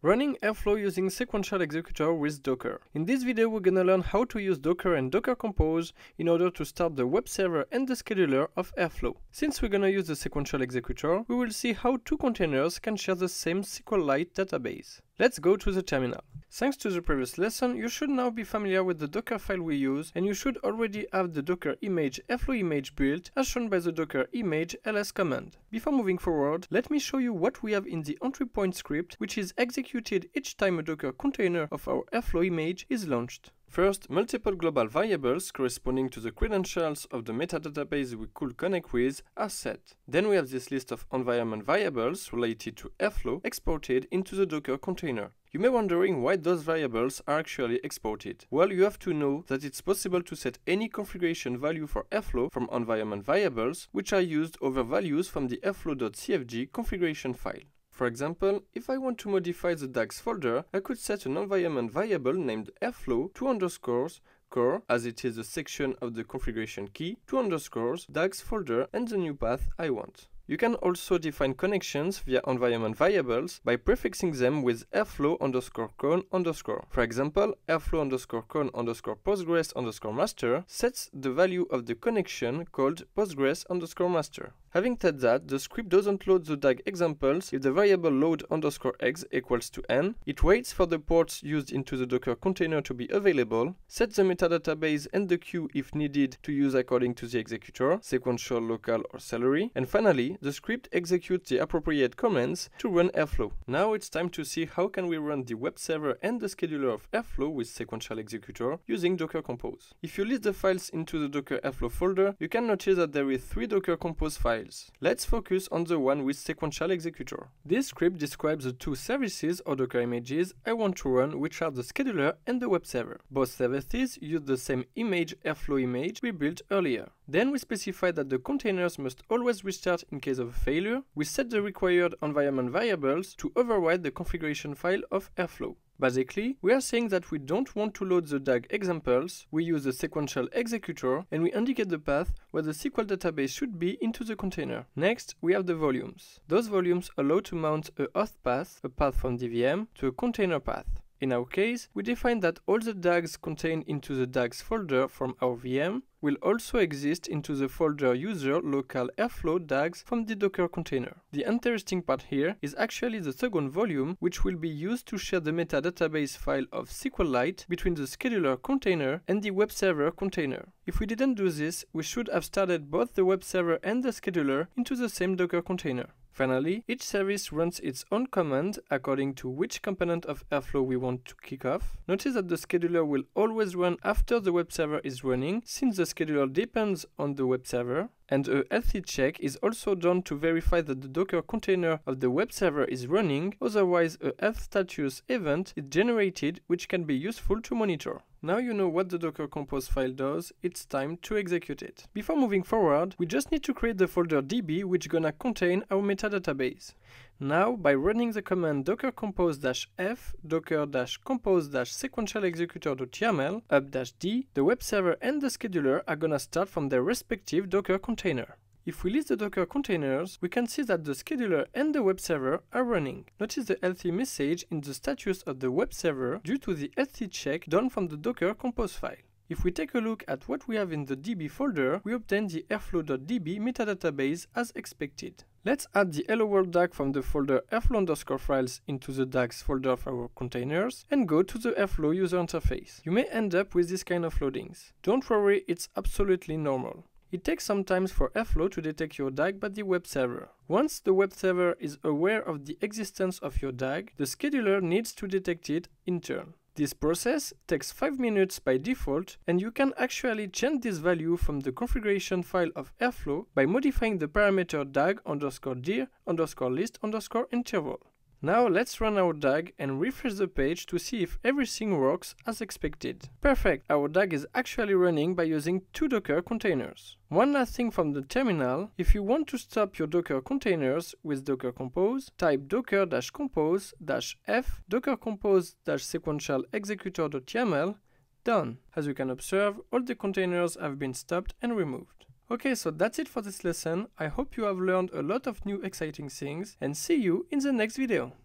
Running Airflow using Sequential Executor with Docker. In this video we're gonna learn how to use Docker and Docker Compose in order to start the web server and the scheduler of Airflow. Since we're gonna use the Sequential Executor, we will see how two containers can share the same SQLite database. Let's go to the terminal. Thanks to the previous lesson, you should now be familiar with the Docker file we use, and you should already have the Docker image Airflow image built, as shown by the Docker image ls command. Before moving forward, let me show you what we have in the entry point script, which is executed each time a Docker container of our Airflow image is launched. First, multiple global variables corresponding to the credentials of the metadatabase we could connect with are set. Then we have this list of environment variables related to Airflow exported into the Docker container. You may be wondering why those variables are actually exported. Well, you have to know that it's possible to set any configuration value for Airflow from environment variables, which are used over values from the airflow.cfg configuration file. For example, if I want to modify the DAGs folder, I could set an environment variable named airflow to underscores core, as it is a section of the configuration key, to underscores DAGs folder and the new path I want. You can also define connections via environment variables by prefixing them with airflow underscore con underscore. For example, airflow underscore con underscore postgres underscore master sets the value of the connection called postgres underscore master. Having said that, the script doesn't load the DAG examples if the variable load underscore eggs equals to n. It waits for the ports used into the Docker container to be available, sets the metadatabase and the queue if needed to use according to the executor, sequential, local or Celery, and finally, the script executes the appropriate commands to run Airflow. Now it's time to see how can we run the web server and the scheduler of Airflow with Sequential Executor using Docker Compose. If you list the files into the Docker Airflow folder, you can notice that there is 3 Docker Compose files. Let's focus on the one with Sequential Executor. This script describes the two services or Docker images I want to run, which are the scheduler and the web server. Both services use the same image Airflow image we built earlier. Then we specify that the containers must always restart in case of a failure. We set the required environment variables to override the configuration file of Airflow. Basically, we are saying that we don't want to load the DAG examples, we use the Sequential Executor, and we indicate the path where the SQL database should be into the container. Next, we have the volumes. Those volumes allow to mount a auth path, a path from DVM, to a container path. In our case, we define that all the DAGs contained into the DAGs folder from our VM will also exist into the folder user local airflow DAGs from the Docker container. The interesting part here is actually the second volume, which will be used to share the metadatabase file of SQLite between the scheduler container and the web server container. If we didn't do this, we should have started both the web server and the scheduler into the same Docker container. Finally, each service runs its own command according to which component of Airflow we want to kick off. Notice that the scheduler will always run after the web server is running, since the scheduler depends on the web server. And a healthy check is also done to verify that the Docker container of the web server is running, otherwise a health status event is generated, which can be useful to monitor. Now you know what the Docker Compose file does, it's time to execute it. Before moving forward, we just need to create the folder db, which gonna contain our metadatabase. Now, by running the command docker compose-f docker-compose-sequential-executor.yaml up-d, the web server and the scheduler are gonna start from their respective Docker container. If we list the Docker containers, we can see that the scheduler and the web server are running. Notice the healthy message in the status of the web server due to the healthy check done from the Docker Compose file. If we take a look at what we have in the db folder, we obtain the airflow.db metadatabase as expected. Let's add the hello world DAG from the folder airflow underscore files into the DAGs folder of our containers and go to the Airflow user interface. You may end up with this kind of loadings. Don't worry, it's absolutely normal. It takes some time for Airflow to detect your DAG by the web server. Once the web server is aware of the existence of your DAG, the scheduler needs to detect it in turn. This process takes 5 minutes by default, and you can actually change this value from the configuration file of Airflow by modifying the parameter DAG underscore dir underscore list underscore interval. Now let's run our DAG and refresh the page to see if everything works as expected. Perfect, our DAG is actually running by using 2 Docker containers. One last thing from the terminal, if you want to stop your Docker containers with Docker Compose, type docker-compose-f docker compose-sequential-executor.yaml, done. As you can observe, all the containers have been stopped and removed. Okay, so that's it for this lesson. I hope you have learned a lot of new exciting things, and see you in the next video.